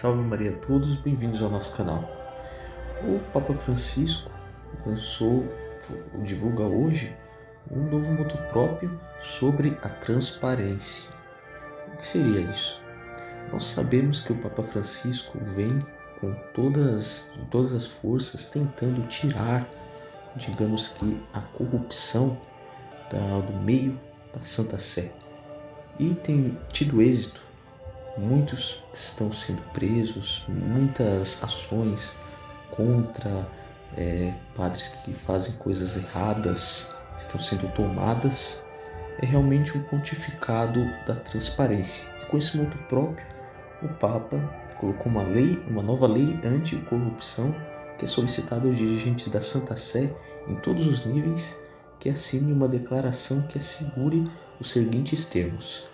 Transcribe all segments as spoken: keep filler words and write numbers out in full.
Salve Maria a todos, bem-vindos ao nosso canal. O Papa Francisco lançou, divulga hoje, um novo motu proprio sobre a transparência. O que seria isso? Nós sabemos que o Papa Francisco vem com todas, com todas as forças tentando tirar, digamos que, a corrupção da, do meio da Santa Sé. E tem tido êxito. Muitos estão sendo presos, muitas ações contra é, padres que fazem coisas erradas estão sendo tomadas. É realmente um pontificado da transparência. E com esse motu próprio, o Papa colocou uma lei, uma nova lei anti-corrupção que é solicitada aos dirigentes da Santa Sé em todos os níveis que assine uma declaração que assegure os seguintes termos: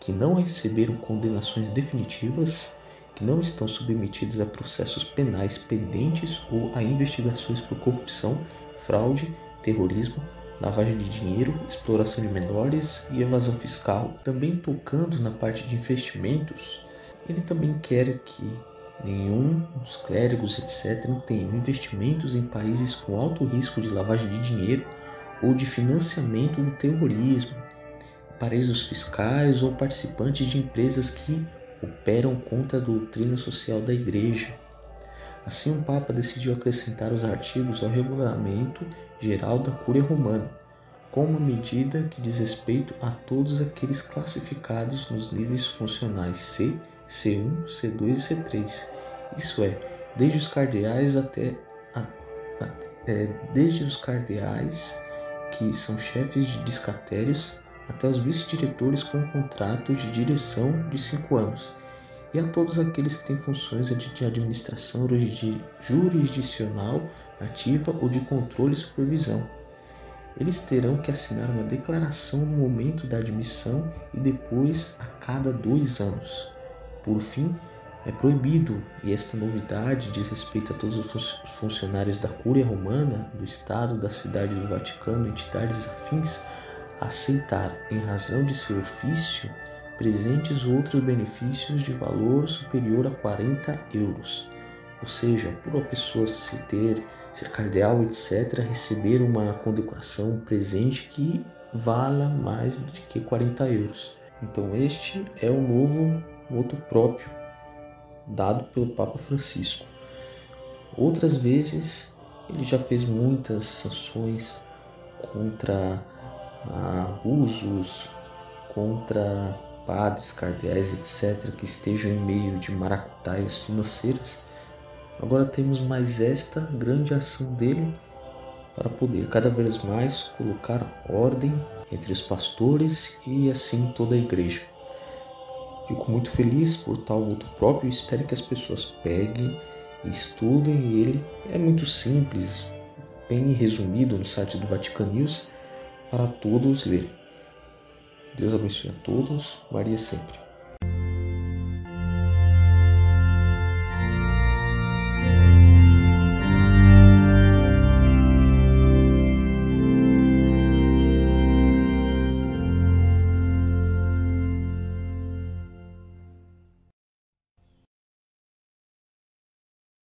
que não receberam condenações definitivas, que não estão submetidos a processos penais pendentes ou a investigações por corrupção, fraude, terrorismo, lavagem de dinheiro, exploração de menores e evasão fiscal. Também tocando na parte de investimentos, ele também quer que nenhum dos clérigos, etcétera, tenham investimentos em países com alto risco de lavagem de dinheiro ou de financiamento do terrorismo, paraísos fiscais ou participantes de empresas que operam contra a doutrina social da Igreja. Assim, o Papa decidiu acrescentar os artigos ao Regulamento Geral da Cúria Romana, como uma medida que diz respeito a todos aqueles classificados nos níveis funcionais C, C um, C dois e C três, isso é, desde os cardeais até a, a, é, desde os cardeais que são chefes de dicastérios até os vice-diretores com contratos de direção de cinco anos, e a todos aqueles que têm funções de administração jurisdicional ativa ou de controle e supervisão. Eles terão que assinar uma declaração no momento da admissão e depois a cada dois anos. Por fim, é proibido, e esta novidade diz respeito a todos os funcionários da Cúria Romana, do Estado, da Cidade do Vaticano, entidades afins, aceitar, em razão de seu ofício, presentes ou outros benefícios de valor superior a quarenta euros. Ou seja, por uma pessoa se ter, ser cardeal, etcétera, receber uma condecoração, um presente que vala mais do que quarenta euros. Então este é o novo motu próprio dado pelo Papa Francisco. Outras vezes ele já fez muitas sanções contra abusos, contra padres, cardeais, etcétera, que estejam em meio de maracutaias financeiras. Agora temos mais esta grande ação dele para poder cada vez mais colocar ordem entre os pastores e assim toda a Igreja. Fico muito feliz por tal motu próprio, espero que as pessoas peguem e estudem ele. É muito simples, bem resumido no site do Vatican News, para todos lerem. Deus abençoe a todos, Maria sempre.